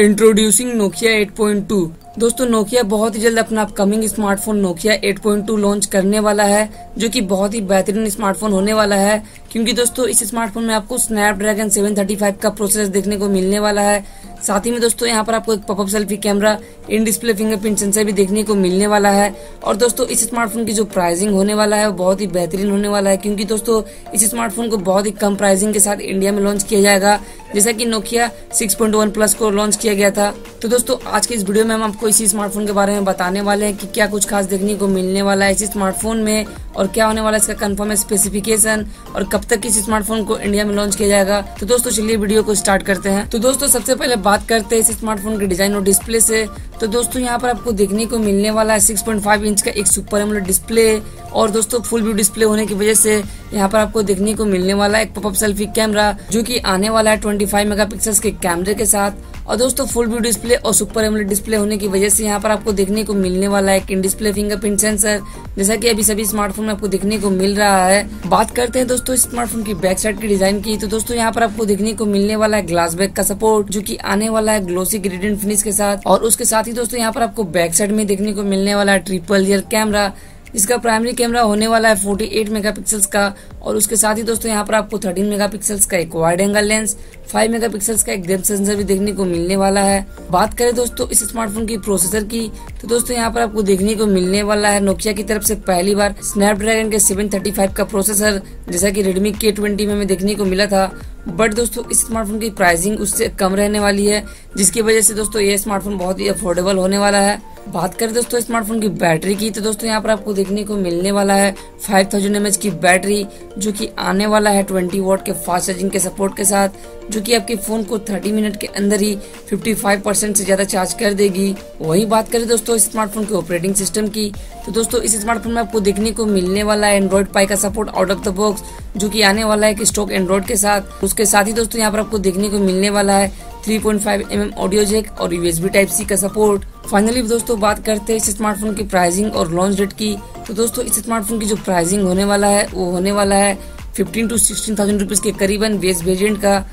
Introducing Nokia 8.2। दोस्तों Nokia बहुत ही जल्द अपना अपकमिंग स्मार्टफोन Nokia 8.2 लॉन्च करने वाला है, जो कि बहुत ही बेहतरीन स्मार्टफोन होने वाला है, क्योंकि दोस्तों इस स्मार्टफोन में आपको Snapdragon 735 का प्रोसेसर देखने को मिलने वाला है। साथ ही में दोस्तों यहाँ पर आपको एक popup selfie camera, in display fingerprint sensor भी देखने को मिलने वाला है। और दोस्तों इस स्मार्टफोन की जो प्राइसिंग होने वाला है वो बहुत ही बेहतरीन होने वाला है, क्योंकि दोस्तों इस स्मार्टफोन को बहुत ही कम प्राइसिंग के साथ इंडिया में लॉन्च किया जाएगा, जैसा कि Nokia 6.1 प्लस को लॉन्च किया गया था। तो दोस्तों आज के इस वीडियो में हम आपको इसी स्मार्टफोन के बारे में बताने वाले हैं कि क्या कुछ खास देखने को मिलने वाला है इस स्मार्टफोन में, और क्या होने वाला है इसका कंफर्म स्पेसिफिकेशन, और कब तक इस स्मार्टफोन को इंडिया में लॉन्च किया जाएगा। तो दोस्तों चलिए वीडियो को स्टार्ट करते हैं। तो दोस्तों सबसे पहले बात करते हैं इस स्मार्टफोन के डिजाइन और डिस्प्ले से। तो दोस्तों यहाँ पर आपको देखने को मिलने वाला है 6.5 इंच का एक सुपर एमोलेड डिस्प्ले, और दोस्तों फुल व्यू डिस्प्ले होने की वजह से यहाँ पर आपको देखने को मिलने वाला है एक पॉपअप सेल्फी कैमरा, जो कि आने वाला है 25 मेगापिक्सल के कैमरे के साथ। और दोस्तों फुल व्यू डिस्प्ले और सुपर एमोलेड डिस्प्ले होने की वजह से यहाँ पर आपको देखने को मिलने वाला है एक इन डिस्प्ले फिंगरप्रिंट सेंसर, जैसा कि अभी सभी स्मार्टफोन में आपको देखने को मिल रहा है। बात करते हैं दोस्तों स्मार्टफोन की बैक साइड के डिजाइन की। तो दोस्तों यहाँ पर आपको देखने को मिलने वाला है ग्लास बैक का सपोर्ट, जो कि आने वाला है ग्लोसी ग्रेडिएंट फिनिश के साथ। और उसके साथ ही दोस्तों यहाँ पर आपको बैक साइड में देखने को मिलने वाला है ट्रिपल रियर कैमरा, इसका प्राइमरी कैमरा होने वाला है 48 मेगापिक्सल्स का। और उसके साथ ही दोस्तों यहाँ पर आपको 13 मेगापिक्सल्स का एक वाइड एंगल लेंस, 5 मेगापिक्सल्स का एक डेप्थ सेंसर भी देखने को मिलने वाला है। बात करें दोस्तों इस स्मार्टफोन की प्रोसेसर की, तो दोस्तों यहाँ पर आपको देखने को मिलने वाला है Nokia की तरफ से पहली बार स्नैपड्रैगन के 735 का प्रोसेसर, जैसा की रेडमी K20 में देखने को मिला था। बट दोस्तों इस स्मार्टफोन की प्राइसिंग उससे कम रहने वाली है, जिसकी वजह से दोस्तों ये स्मार्टफोन बहुत ही अफोर्डेबल होने वाला है। बात करें दोस्तों स्मार्टफोन की बैटरी की, तो दोस्तों यहाँ पर आपको देखने को मिलने वाला है 5000 mAh की बैटरी, जो कि आने वाला है 20 वॉट के फास्ट चार्जिंग के सपोर्ट के साथ, जो कि आपके फोन को 30 मिनट के अंदर ही 55% से ज्यादा चार्ज कर देगी। वही बात करें दोस्तों इस स्मार्टफोन के ऑपरेटिंग सिस्टम की, तो दोस्तों इस स्मार्टफोन में आपको देखने को मिलने वाला है एंड्रॉइड पाई का support out of the box, जो कि आने वाला है स्टॉक एंड्रॉइड के साथ। उसके साथ ही दोस्तों यहाँ पर आपको देखने को मिलने वाला है 3.5 mm ऑडियो जैक और USB Type-C का सपोर्ट। फाइनली दोस्तों बात करते हैं इस स्मार्टफोन की प्राइसिंग और लॉन्च डेट की। तो दोस्तों इस स्मार्टफोन की जो प्राइसिंग होने वाला है वो होने वाला है 15,000 to 16,000 रुपीज के करीबन बेस वेरिएंट का।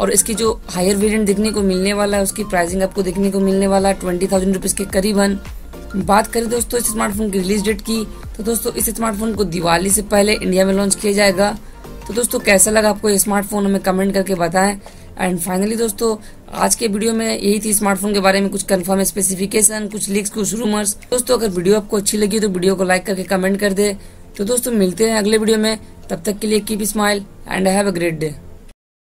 और इसकी जो हायर वेरिएंट देखने को मिलने वाला है उसकी प्राइसिंग आपको देखने को मिलने वाला है 20,000 रुपीज के करीबन। बात करें दोस्तों इस स्मार्टफोन की रिलीज डेट की, तो दोस्तों इस स्मार्टफोन को दिवाली से पहले इंडिया में लॉन्च किया जाएगा। तो दोस्तों कैसा लगा आपको ये स्मार्टफोन, हमें कमेंट करके बताएं। एंड फाइनली दोस्तों आज के वीडियो में यही थी स्मार्टफोन के बारे में कुछ कंफर्म स्पेसिफिकेशन, कुछ लीक्स, कुछ रूमर्स। दोस्तों अगर वीडियो आपको अच्छी लगी तो वीडियो को लाइक करके कमेंट कर दे। तो दोस्तों मिलते हैं अगले वीडियो में, तब तक के लिए keep smile and have a great day.